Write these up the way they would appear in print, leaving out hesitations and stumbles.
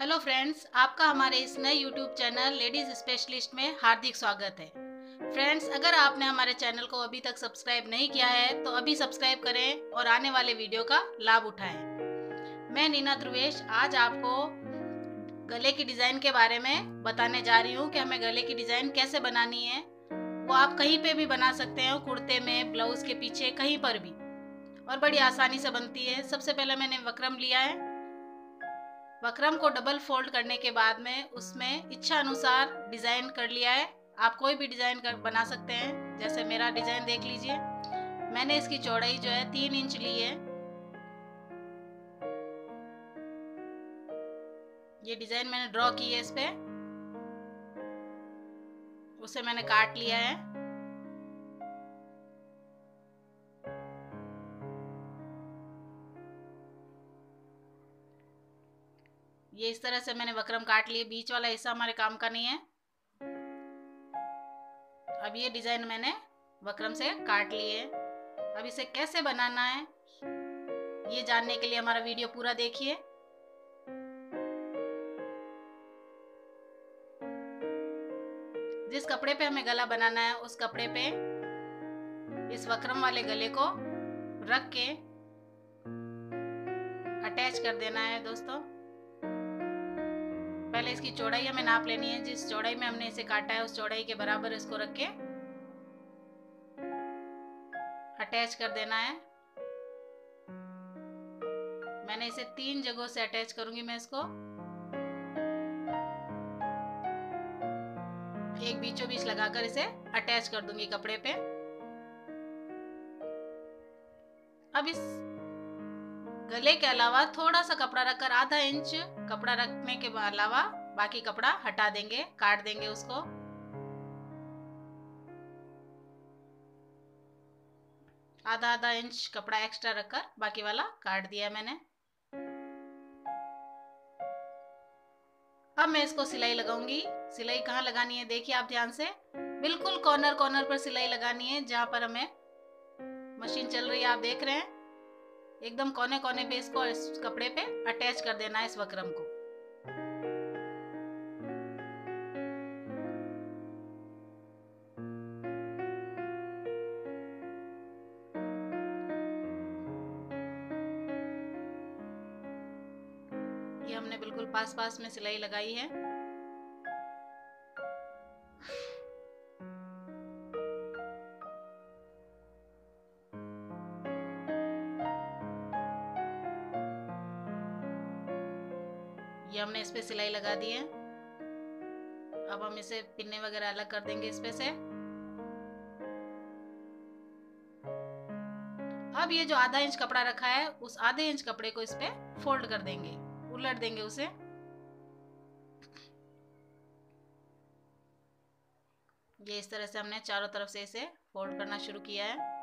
Hello friends, आपका हमारे इस नए यूट्यूब चैनल लेडीज स्पेशलिस्ट में हार्दिक स्वागत है। फ्रेंड्स, अगर आपने हमारे चैनल को अभी तक सब्सक्राइब नहीं किया है तो अभी सब्सक्राइब करें और आने वाले वीडियो का लाभ उठाएं। मैं नीना त्रिवेश आज आपको गले की डिज़ाइन के बारे में बताने जा रही हूँ कि हमें गले की डिज़ाइन कैसे बनानी है। वो आप कहीं पर भी बना सकते हो, कुर्ते में, ब्लाउज के पीछे, कहीं पर भी, और बड़ी आसानी से बनती है। सबसे पहले मैंने वक्रम लिया है। वक्रम को डबल फोल्ड करने के बाद में उसमें इच्छा अनुसार डिज़ाइन कर लिया है। आप कोई भी डिज़ाइन बना सकते हैं, जैसे मेरा डिज़ाइन देख लीजिए। मैंने इसकी चौड़ाई जो है 3 इंच ली है। ये डिज़ाइन मैंने ड्रॉ की है, इस पे उसे मैंने काट लिया है। ये इस तरह से मैंने वक्रम काट लिए। बीच वाला हिस्सा हमारे काम का नहीं है। अब ये डिजाइन मैंने वक्रम से काट लिए। अब इसे कैसे बनाना है ये जानने के लिए हमारा वीडियो पूरा देखिए। जिस कपड़े पे हमें गला बनाना है उस कपड़े पे इस वक्रम वाले गले को रख के अटैच कर देना है। दोस्तों, पहले इसकी चौड़ाई हमें नाप लेनी है। जिस चौड़ाई में हमने इसे काटा है उस चौड़ाई के बराबर इसको रख के अटैच कर देना है। मैंने इसे 3 जगहों से अटैच करूंगी। मैं इसको एक बीचों बीच लगाकर इसे अटैच कर दूंगी कपड़े पे। अब इस गले के अलावा थोड़ा सा कपड़ा रखकर, आधा इंच कपड़ा रखने के अलावा बाकी कपड़ा हटा देंगे, काट देंगे उसको। आधा आधा इंच कपड़ा एक्स्ट्रा रखकर बाकी वाला काट दिया मैंने। अब मैं इसको सिलाई लगाऊंगी। सिलाई कहाँ लगानी है देखिए आप ध्यान से। बिल्कुल कॉर्नर कॉर्नर पर सिलाई लगानी है, जहां पर हमें मशीन चल रही है। आप देख रहे हैं, एकदम कोने कोने पे इसको इस कपड़े पे अटैच कर देना है इस वक्रम को। ये हमने बिल्कुल पास पास में सिलाई लगाई है। ये हमने इस पे सिलाई लगा दी है। अब हम इसे पिन्ने वगैरह अलग कर देंगे इसपे से। अब ये जो आधा इंच कपड़ा रखा है उस आधे इंच कपड़े को इसपे फोल्ड कर देंगे, उलट देंगे उसे। ये इस तरह से हमने चारों तरफ से इसे फोल्ड करना शुरू किया है।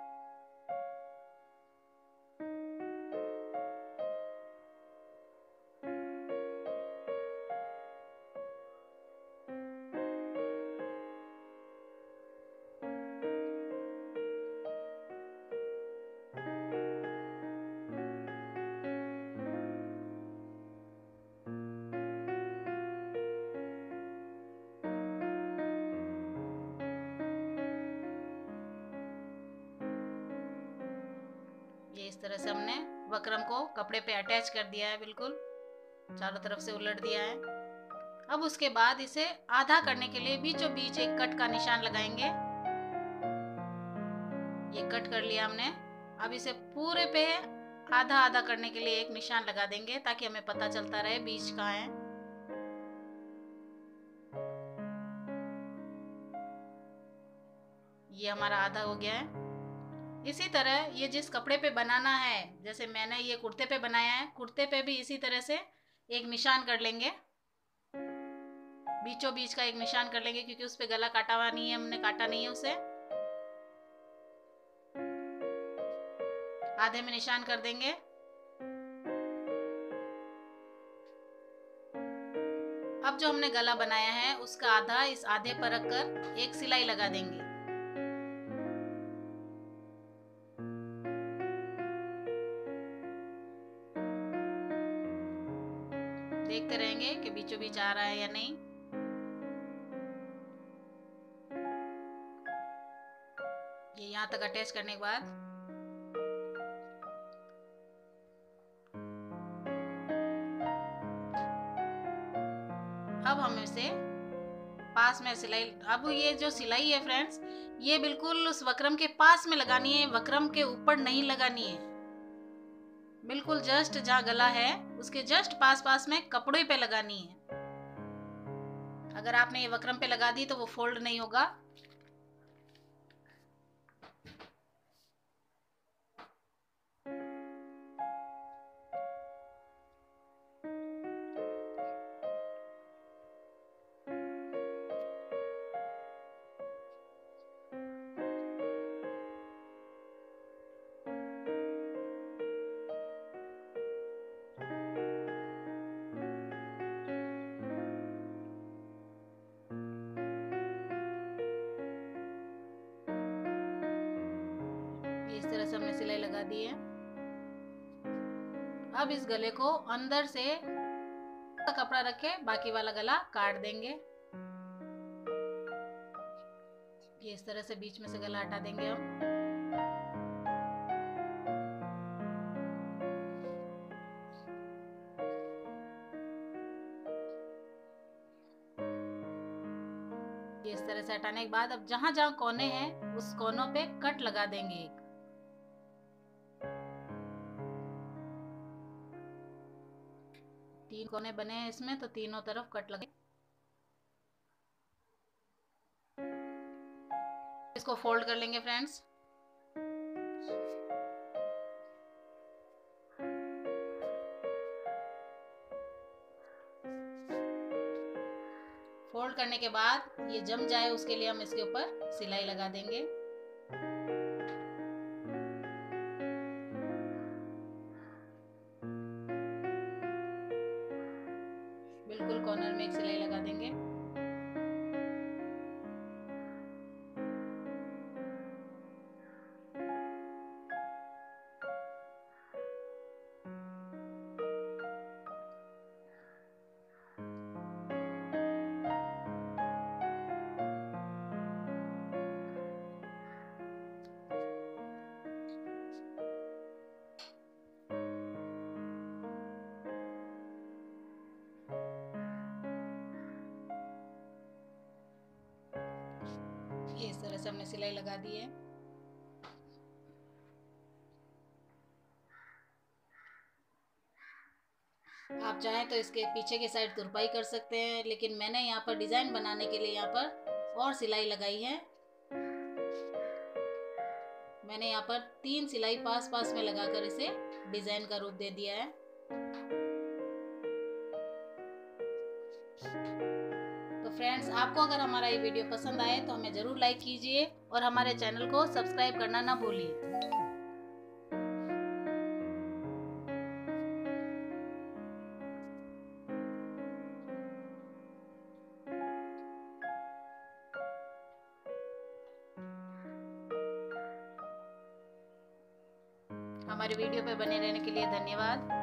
ये इस तरह से हमने वक्रम को कपड़े पे अटैच कर दिया है, बिल्कुल चारों तरफ से उलट दिया है। अब उसके बाद इसे आधा करने के लिए बीचों बीच एक कट का निशान लगाएंगे। ये कट कर लिया हमने। अब इसे पूरे पे आधा आधा करने के लिए एक निशान लगा देंगे ताकि हमें पता चलता रहे बीच कहाँ है। ये हमारा आधा हो गया है। इसी तरह ये जिस कपड़े पे बनाना है, जैसे मैंने ये कुर्ते पे बनाया है, कुर्ते पे भी इसी तरह से एक निशान कर लेंगे। बीचों बीच का एक निशान कर लेंगे क्योंकि उस पे गला काटा हुआ नहीं है, हमने काटा नहीं है उसे। आधे में निशान कर देंगे। अब जो हमने गला बनाया है उसका आधा इस आधे पर रखकर एक सिलाई लगा देंगे। देखते रहेंगे कि बीचों बीच आ रहा है या नहीं। ये यहाँ तक अटैच करने के बाद अब हम इसे पास में सिलाई, अब ये जो सिलाई है फ्रेंड्स ये बिल्कुल उस वक्रम के पास में लगानी है, वक्रम के ऊपर नहीं लगानी है। बिल्कुल जस्ट जहाँ गला है उसके जस्ट पास में कपड़े पे लगानी है। अगर आपने ये वक्रम पे लगा दी तो वो फोल्ड नहीं होगा। हमने सिलाई लगा दी है। अब इस गले को अंदर से कपड़ा रख के बाकी वाला गला काट देंगे। ये इस तरह से बीच में से गला हटा देंगे हम। ये इस तरह से हटाने के बाद अब जहां जहां कोने हैं उस कोनों पे कट लगा देंगे एक। तीन कोने बने हैं इसमें तो तीनों तरफ कट लगे। इसको फोल्ड कर लेंगे फ्रेंड्स। फोल्ड करने के बाद ये जम जाए उसके लिए हम इसके ऊपर सिलाई लगा देंगे। बिल्कुल कॉर्नर में एक सिलाई लगा देंगे। इस तरह से हमने सिलाई लगा दी है। आप चाहें तो इसके पीछे की साइड तुरपाई कर सकते हैं, लेकिन मैंने यहाँ पर डिजाइन बनाने के लिए यहाँ पर और सिलाई लगाई है। मैंने यहाँ पर तीन सिलाई पास में लगाकर इसे डिजाइन का रूप दे दिया है। फ्रेंड्स आपको अगर हमारा ये वीडियो पसंद आए तो हमें जरूर लाइक कीजिए और हमारे चैनल को सब्सक्राइब करना ना भूलिए। हमारे वीडियो पर बने रहने के लिए धन्यवाद।